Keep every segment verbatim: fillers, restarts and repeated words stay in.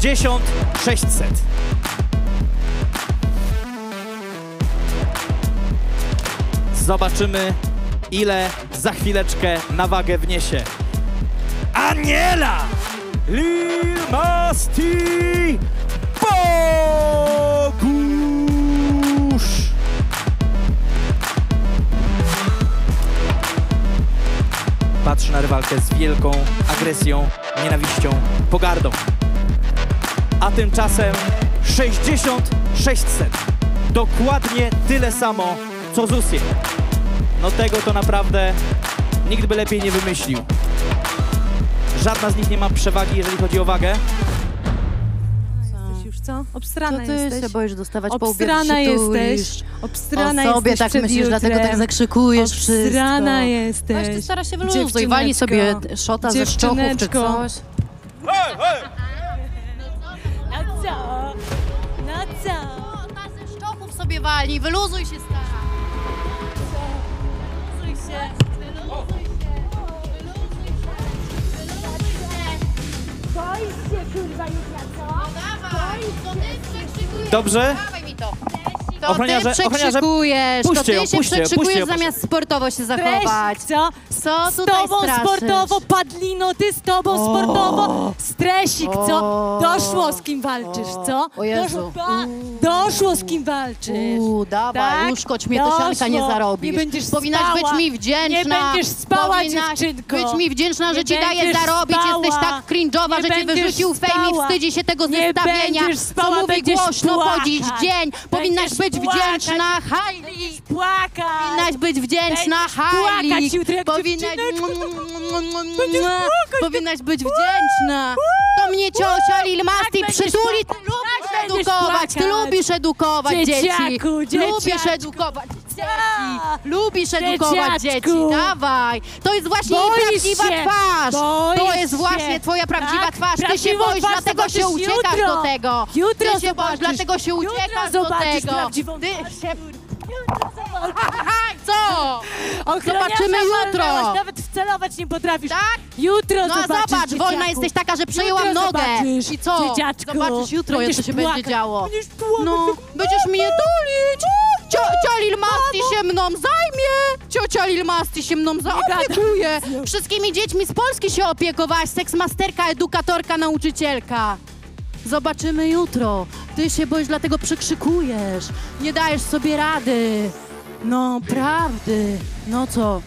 sześćdziesiąt sześćset. Zobaczymy, ile za chwileczkę na wagę wniesie Aniela Lil Masti Bogusz. Patrzy na rywalkę z wielką agresją, nienawiścią, pogardą. A tymczasem sześćdziesiąt sześćset. Dokładnie tyle samo, co Zusie. No tego to naprawdę nikt by lepiej nie wymyślił. Żadna z nich nie ma przewagi, jeżeli chodzi o wagę. Jesteś już co? Obstrana to ty jesteś. Ty się boisz dostawać po łbie, jesteś. Obstrana jesteś. O sobie jesteś tak myślisz, jutrem. Dlatego tak zakrzykujesz. Obstrana wszystko. Jesteś. Weź, ty stara się wyluzuj. Wali sobie szota ze szczoków czy coś. Hej, hej! Na co? Na co? Ona ze szczoków sobie wali. Wyluzuj się, stara. Wyluzuj się. Wyluzuj się. Dobrze? To ty przekrzykujesz, to ty się przekrzykujesz zamiast sportowo się zachować. Co? Co tutaj straszysz? Z tobą sportowo, Padlino, ty z tobą sportowo, stresik, co? Doszło z kim walczysz, co? Doszło z kim walczysz. Uuu, dawaj, już koć mnie to sianka nie zarobisz. Powinnaś być mi wdzięczna. Nie będziesz spała, dziewczynko. Być mi wdzięczna, że ci daję zarobić. Jesteś tak cringe'owa, że cię wyrzucił Fejmi. Wstydzi się tego zestawienia. Co mówi głośno, podziś dzień. Powinnaś być wdzięczna, Hailey. Powinnaś być wdzięczna, Hailey. Powinnaś... Powinnaś być wdzięczna. To mnie ciocia Lil Masti przytuli. Ty lubisz edukować, ty lubisz edukować dzieci. Lubisz edukować dzieci. Lubisz edukować dzieci, dawaj. To jest właśnie jej prawdziwa twarz. To jest właśnie twoja prawdziwa twarz. Ty się boisz, dlatego się uciekasz do tego. Ty się boisz, dlatego się uciekasz do tego. Co? Zobaczymy jutro. Nawet wcelować nie potrafisz. Tak? Jutro no zobaczysz, No zobacz, wolna jesteś taka, że przejęłam jutro nogę. Zobaczysz, I co? Dzieciaczku. Zobaczysz jutro, jak to się płakać. będzie działo. Będziesz płakać. No, będziesz mnie tulić. Ciocia Lil Masti się mną zajmie. Ciocia Lil Masti się mną zaopiekuje. Wszystkimi dziećmi z Polski się opiekowałaś. Seksmasterka, edukatorka, nauczycielka. Zobaczymy jutro. Ty się boisz, dlatego przykrzykujesz. Nie dajesz sobie rady. No, prawdy. No co?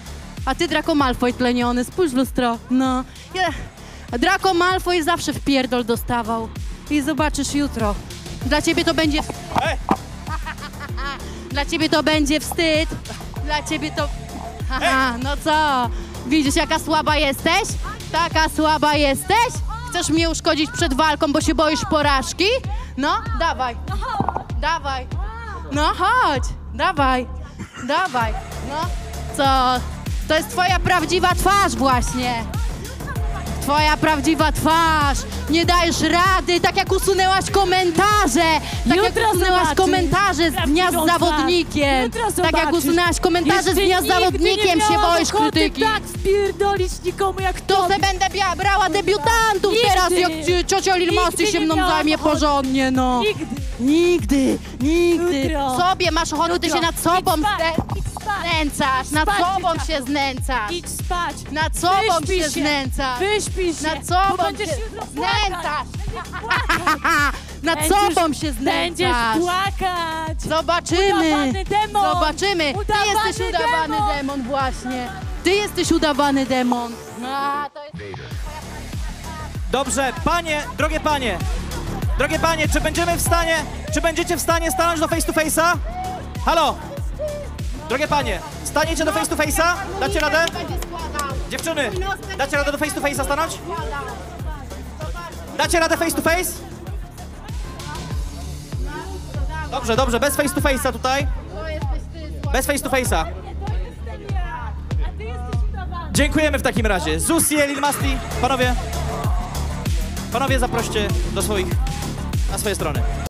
A ty, Draco Malfoy tleniony, spójrz w lustro. No. Draco Malfoy zawsze w pierdol dostawał. I zobaczysz jutro. Dla ciebie to będzie... Hey. Dla ciebie to będzie wstyd. Dla ciebie to... Haha, no co? Widzisz, jaka słaba jesteś? Taka słaba jesteś? Chcesz mnie uszkodzić przed walką, bo się boisz porażki? No, dawaj. Dawaj. No, chodź. Dawaj. Dawaj. No. Co? To jest twoja prawdziwa twarz właśnie. Twoja prawdziwa twarz. Nie dajesz rady, tak jak usunęłaś komentarze. Tak jutro jak usunęłaś komentarze z dnia z zawodnikiem. Tak jak usunęłaś komentarze z dnia z zawodnikiem się boisz krytyki. Tak spierdolić nikomu jak to. To se będę brała debiutantów nigdy. Teraz, jak ciocia Lil Masti się mną zajmie porządnie, no. Nigdy. Nigdy, nigdy. Jutro. Sobie masz ochotę, ty się nad sobą znęcasz, nad sobą się znęcasz. Idź spać. Nad sobą się znęcasz. Wyśpij się. Nad sobą się znęcasz. Nad sobą się znęcasz. Będziesz płakać. Zobaczymy. Zobaczymy. Ty jesteś udawany demon właśnie. Ty jesteś udawany demon. Dobrze, panie, drogie panie. Drogie panie, czy będziemy w stanie, czy będziecie w stanie stanąć do face to face'a? Halo? Drogie panie, staniecie do face to face'a? Dacie radę? Dziewczyny, dacie radę do face to face'a stanąć? Dacie radę face to face? Dobrze, dobrze, bez face to face'a tutaj. Bez face to face'a. Dziękujemy w takim razie. Zusie, Lil Masti, panowie. Panowie, zaproście do swoich, na swoje strony.